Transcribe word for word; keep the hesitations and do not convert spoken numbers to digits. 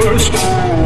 yours.